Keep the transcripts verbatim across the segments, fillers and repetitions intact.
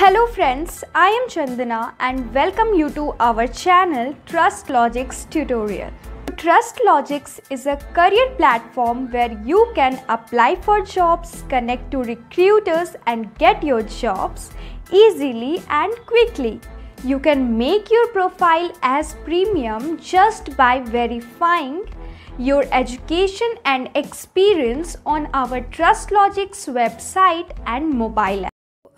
Hello friends, I am Chandana and welcome you to our channel TrustLogics tutorial. TrustLogics is a career platform where you can apply for jobs, connect to recruiters and get your jobs easily and quickly. You can make your profile as premium just by verifying your education and experience on our TrustLogics website and mobile app.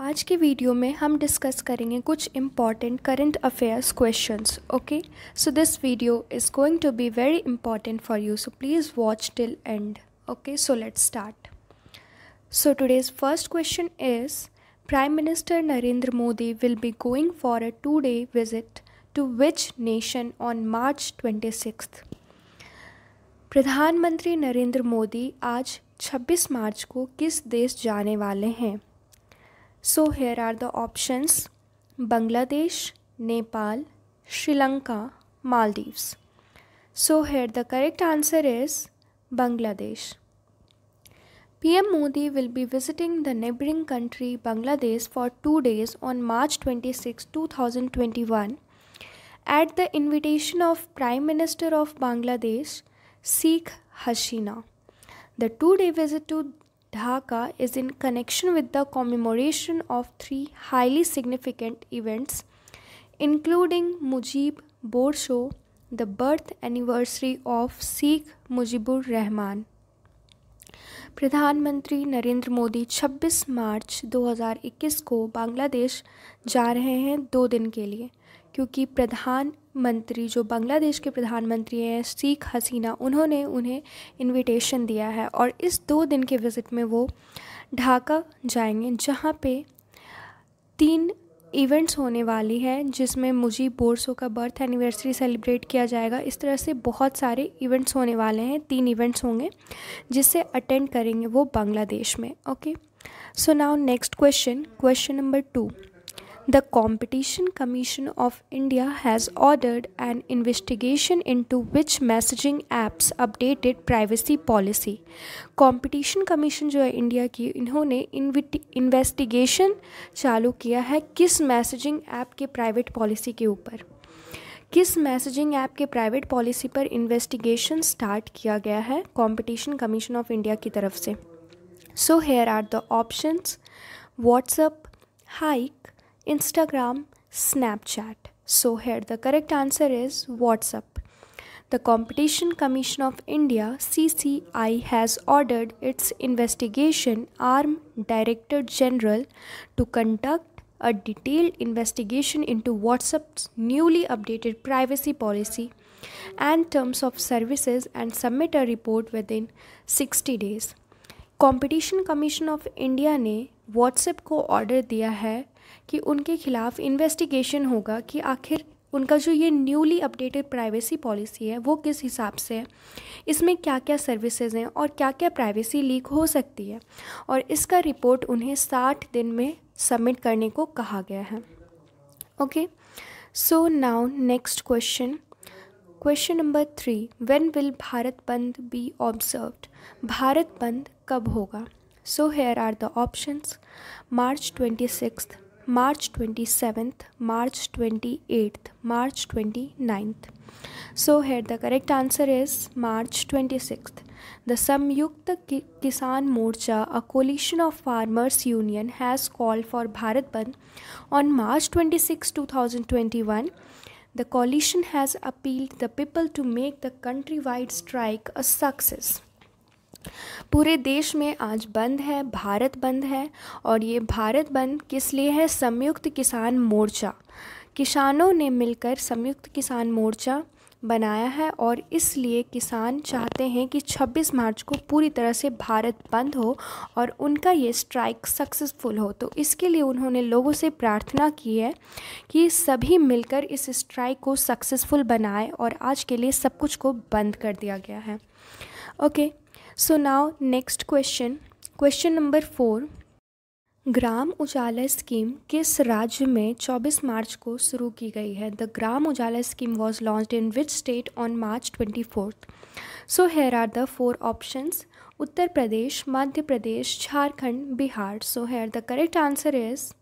आज के video में हम discuss करेंगे कुछ important current affairs questions, okay? So this video is going to be very important for you, so please watch till end, okay? So let's start. So today's first question is Prime Minister Narendra Modi will be going for a two-day visit to which nation on March twenty-sixth? प्रधान मंत्री नरेंद्र मोदी आज छब्बीस मार्च को किस देश जाने वाले हैं? So here are the options: Bangladesh, Nepal, Sri Lanka, Maldives. So here the correct answer is Bangladesh. P M Modi will be visiting the neighbouring country Bangladesh for two days on March twenty-sixth two thousand twenty-one at the invitation of Prime Minister of Bangladesh, Sheikh Hasina. The two-day visit to Dhaka is in connection with the commemoration of three highly significant events, including Mujib Borsho, the birth anniversary of Sikh Mujibur Rahman. प्रधानमंत्री नरेंद्र मोदी छब्बीस मार्च दो हज़ार इक्कीस को बांग्लादेश जा रहे हैं दो दिन के लिए, क्योंकि प्रधानमंत्री जो बांग्लादेश के प्रधानमंत्री हैं शेख हसीना, उन्होंने उन्हें इनविटेशन दिया है और इस दो दिन के विज़िट में वो ढाका जाएंगे, जहां पे तीन इवेंट्स होने वाली है, जिसमें मुजीब बोर्सो का बर्थ एनिवर्सरी सेलिब्रेट किया जाएगा. इस तरह से बहुत सारे इवेंट्स होने वाले हैं, तीन इवेंट्स होंगे जिससे अटेंड करेंगे वो बांग्लादेश में. Okay, so now next question, question number two. The competition commission of India has ordered an investigation into which messaging apps updated privacy policy. Competition commission जो है इंडिया की, इन्होंने इन्वेस्टिगेशन चालू किया है किस मैसेजिंग ऐप के प्राइवेट पॉलिसी के ऊपर. किस मैसेजिंग ऐप के प्राइवेट पॉलिसी पर इन्वेस्टिगेशन स्टार्ट किया गया है कॉम्पिटिशन कमीशन ऑफ इंडिया की तरफ से. So here are the options: WhatsApp, Hike, Instagram, Snapchat. So here the correct answer is WhatsApp. The Competition Commission of India C C I has ordered its investigation arm Director General to conduct a detailed investigation into WhatsApp's newly updated privacy policy and terms of services and submit a report within sixty days. Competition Commission of India ने WhatsApp को order दिया है कि उनके खिलाफ investigation होगा कि आखिर उनका जो ये न्यूली अपडेटेड प्राइवेसी पॉलिसी है वो किस हिसाब से है, इसमें क्या क्या सर्विसेज हैं और क्या क्या प्राइवेसी लीक हो सकती है, और इसका रिपोर्ट उन्हें साठ दिन में सबमिट करने को कहा गया है. Okay, so now next question, question number three. When will Bharat Bandh be observed? Bharat Bandh कब होगा? So here are the options: March twenty sixth, March twenty-seventh, March twenty-eighth, March twenty-ninth. So here the correct answer is March twenty-sixth. The Samyukta Kisan Morcha, a coalition of farmers union, has called for Bharat Bandh on March twenty-sixth two thousand twenty-one. The coalition has appealed the people to make the countrywide strike a success. पूरे देश में आज बंद है, भारत बंद है, और ये भारत बंद किस लिए है? संयुक्त किसान मोर्चा, किसानों ने मिलकर संयुक्त किसान मोर्चा बनाया है और इसलिए किसान चाहते हैं कि छब्बीस मार्च को पूरी तरह से भारत बंद हो और उनका ये स्ट्राइक सक्सेसफुल हो. तो इसके लिए उन्होंने लोगों से प्रार्थना की है कि सभी मिलकर इस स्ट्राइक को सक्सेसफुल बनाए और आज के लिए सब कुछ को बंद कर दिया गया है. Okay, so now next question, question number four. Gram Ujala scheme किस राज्य में चौबीस मार्च को शुरू की गई है? The Gram Ujala scheme was launched in which state on March twenty fourth? So here are the four options: Uttar Pradesh, Madhya Pradesh, Jharkhand, Bihar. So here the correct answer is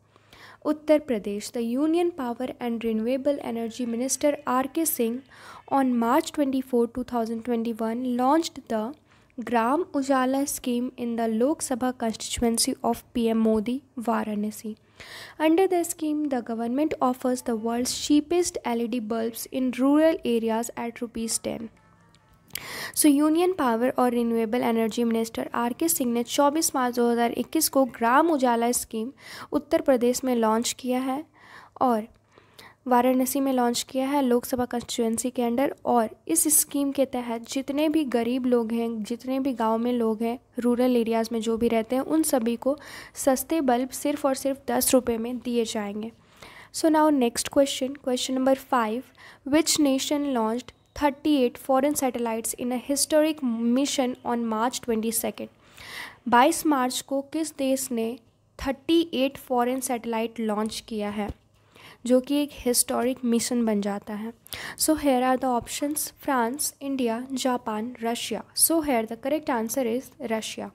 Uttar Pradesh, the Union Power and Renewable Energy Minister R K Singh on March twenty-fourth, two thousand twenty-one launched the Gram Ujala Scheme in the Lok Sabha constituency of P M Modi, Varanasi. Under the scheme, the government offers the world's cheapest L E D bulbs in rural areas at rupees ten. So union power और renewable energy minister R K Singh ने चौबीस मार्च दो हज़ार इक्कीस को ग्राम Ujala scheme Uttar Pradesh में launch किया है और वाराणसी में लॉन्च किया है लोकसभा कंस्टिट्यूएंसी के अंडर। और इस स्कीम के तहत जितने भी गरीब लोग हैं, जितने भी गांव में लोग हैं, रूरल एरियाज़ में जो भी रहते हैं, उन सभी को सस्ते बल्ब सिर्फ और सिर्फ दस रुपये में दिए जाएंगे। So now next question, question number five, which nation launched thirty-eight foreign satellites in a historic mission on March twenty-second. बाईस मार्च को किस देश ने अड़तीस फॉरेन सैटेलाइट लॉन्च किया है, जो कि एक हिस्टोरिक मिशन बन जाता है। So here are the options, France, India, Japan, Russia. So here the correct answer is Russia.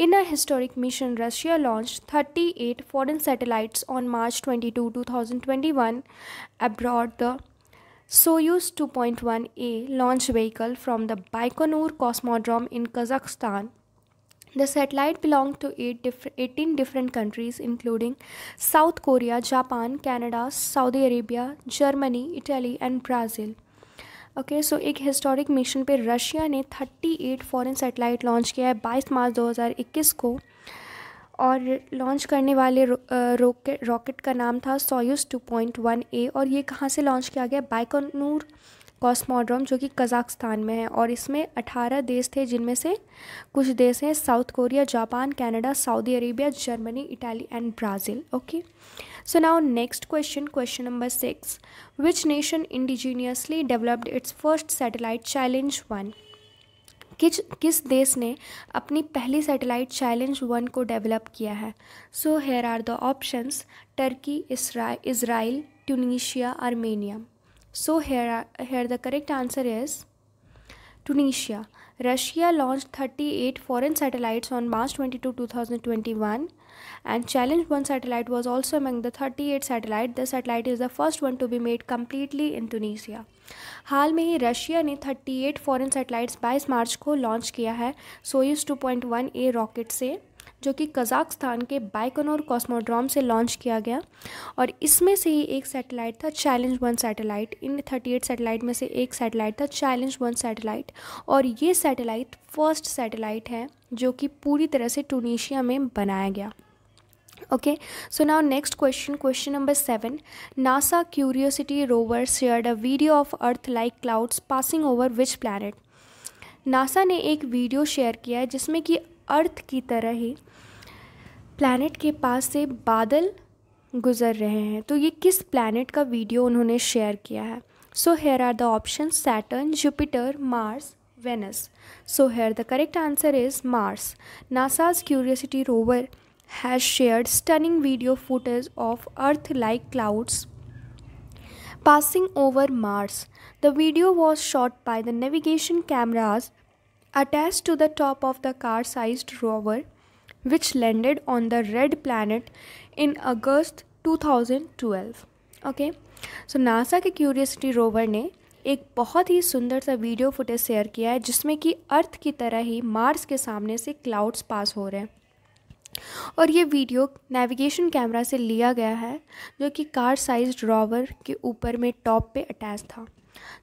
In a historic mission, Russia launch thirty-eight foreign satellites on March twenty-second, two thousand twenty-one aboard the Soyuz two point one A launch vehicle from the Baikonur Cosmodrome in Kazakhstan. The satellite belonged to eight diff- eighteen different countries including South Korea, Japan, Canada, Saudi Arabia, Germany, Italy and Brazil. Okay, सो एक historic mission पे Russia ने अड़तीस foreign satellite launch किया है बाईस मार्च दो हज़ार इक्कीस को। और लॉन्च करने वाले रो, रॉकेट रॉकेट का नाम था Soyuz two point one A. और ये कहाँ से लॉन्च किया गया? बाइकोनूर कॉस्मोड्रोम, जो कि कज़ाकस्तान में है। और इसमें अठारह देश थे, जिनमें से कुछ देश हैं South Korea, Japan, Canada, Saudi Arabia, Germany, Italy and Brazil. Okay, so now next question, question number six, which nation indigenously developed its first satellite challenge one? किस किस देश ने अपनी पहली सैटेलाइट चैलेंज वन को डेवलप किया है? So here are the options, Turkey, Israel, Tunisia, Armenia. So here here the correct answer is Tunisia. Russia launch thirty eight foreign satellites on March twenty-second, two thousand twenty-one and Challenge one satellite was also among the thirty-eight satellite. The satellite is the first one to be made completely in Tunisia. हाल में ही Russia ने अड़तीस foreign satellites बाईस मार्च को launch किया है Soyuz two point one A rocket से, जो कि कज़ाकस्तान के बाइकोनूर कॉस्मोड्रोम से लॉन्च किया गया। और इसमें से ही एक सैटेलाइट था चैलेंज वन सैटेलाइट। इन अड़तीस सैटेलाइट में से एक सैटेलाइट था चैलेंज वन सैटेलाइट। और ये सैटेलाइट फर्स्ट सैटेलाइट है जो कि पूरी तरह से ट्यूनीशिया में बनाया गया। Okay, so now next question, question number seven, NASA Curiosity rover shared a video of earth like clouds passing over which planet? NASA ने एक वीडियो शेयर किया है जिसमें कि अर्थ की तरह ही प्लैनेट के पास से बादल गुजर रहे हैं। तो ये किस प्लैनेट का वीडियो उन्होंने शेयर किया है? So here are the option, Saturn, Jupiter, Mars, Venus. So here the correct answer is Mars. NASA's Curiosity rover has shared stunning video footage of Earth-like clouds passing over Mars. The video was shot by the navigation cameras attached to the top of the car-sized rover, which landed on the red planet in August twenty twelve. Okay, so NASA के Curiosity rover ने एक बहुत ही सुंदर सा video footage share किया है जिसमें कि अर्थ की तरह ही मार्स के सामने से क्लाउड्स पास हो रहे हैं। और ये वीडियो नेविगेशन कैमरा से लिया गया है जो कि कार साइज्ड रोवर के ऊपर में टॉप पे अटैच था,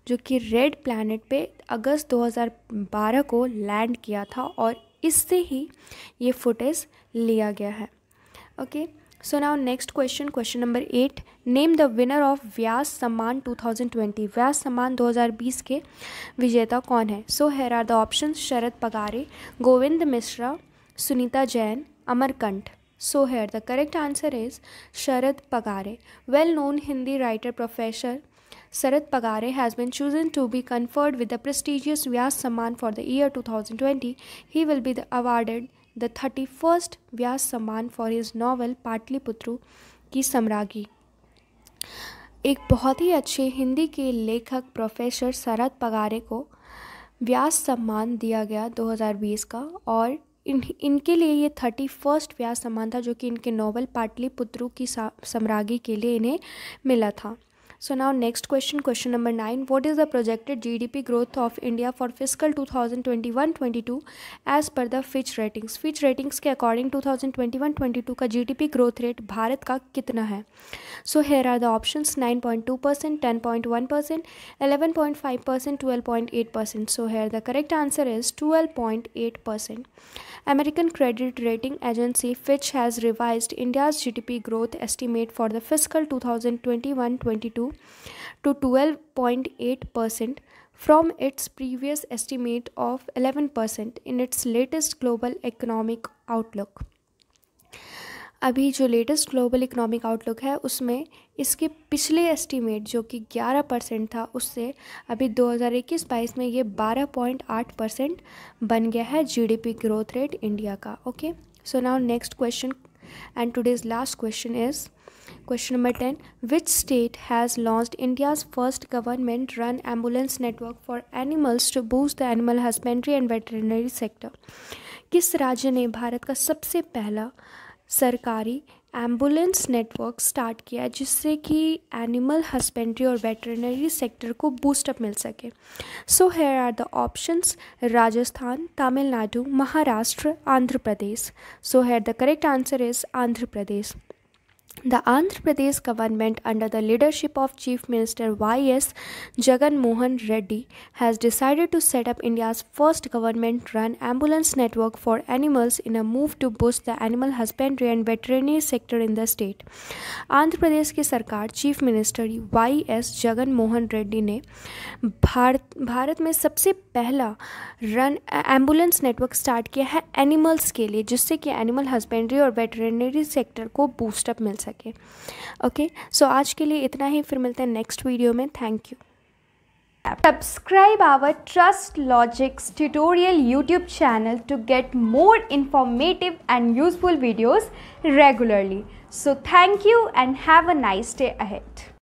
जो कि रेड प्लैनेट पे अगस्त दो हज़ार बारह को लैंड किया था। और इससे ही ये फुटेज लिया गया है। Okay, so now next question, question number eight, name the winner of Vyas Samman two thousand twenty. व्यास सम्मान दो हज़ार बीस के विजेता कौन है? So here are the option, Sharad Pagare, Govind Mishra, Sunita Jain, Amarkant. So here the correct answer is Sharad Pagare. Well-known Hindi writer Professor Sharad Pagare has been chosen to be conferred with the prestigious Vyas Samman for the year two thousand twenty. He will be the awarded the thirty-first Vyas Samman for his novel Patleeputr ki Samraggi. एक बहुत ही अच्छे हिंदी के लेखक professor शरद पगारे को व्यास सम्मान दिया गया दो हज़ार बीस का। और इन इनके लिए ये थर्टी फर्स्ट व्यास सम्मान था जो कि इनके नॉवल पाटलिपुत्र की सम्राज्ञी के लिए इन्हें मिला था. So now next question, question number nine. What is the projected G D P growth of India for fiscal twenty twenty-one twenty-two as per the Fitch Ratings? Fitch Ratings के according twenty twenty-one twenty-two का G D P growth rate Bharat का कितना है? So here are the options: nine point two percent, ten point one percent, eleven point five percent, twelve point eight percent. So here the correct answer is twelve point eight percent. American credit rating agency Fitch has revised India's G D P growth estimate for the fiscal twenty twenty-one twenty-two to twelve point eight percent from its previous estimate of eleven percent in its latest global economic outlook. अभी जो latest global economic outlook है उसमें इसके पिछले estimate जो कि eleven percent था उससे अभी twenty twenty-one twenty-two में ये twelve point eight परसेंट बन गया है जीडीपी ग्रोथ रेट इंडिया का. Okay, so now next question and today's last question is question number ten. Which state has launched India's first government run ambulance network for animals to boost the animal husbandry and veterinary sector? किस राज्य ने भारत का सबसे पहला सरकारी ambulance network start किया जिससे कि एनिमल हस्बेंड्री और वेटरनरी सेक्टर को बूस्टअप मिल सके? So here are the options: Rajasthan, Tamil Nadu, Maharashtra, Andhra Pradesh. So here the correct answer is Andhra Pradesh. The Andhra Pradesh government under the leadership of Chief Minister Y S Jagan Mohan Reddy has decided to set up India's first government-run ambulance network for animals in a move to boost the animal husbandry and veterinary sector in the state. Andhra Pradesh की सरकार Chief Minister Y S Jagan Mohan Reddy ने भारत भारत में सबसे पहला run ambulance network start किया है animals के लिए जिससे कि एनिमल हस्बेंड्री और वेटरनरी सेक्टर को बूस्टअप मिल सके. ओके, सो आज के लिए इतना ही, फिर मिलते हैं नेक्स्ट वीडियो में. Thank you. Subscribe our TrustLogics tutorial YouTube channel to get more informative and useful videos regularly. So thank you and have a nice day ahead.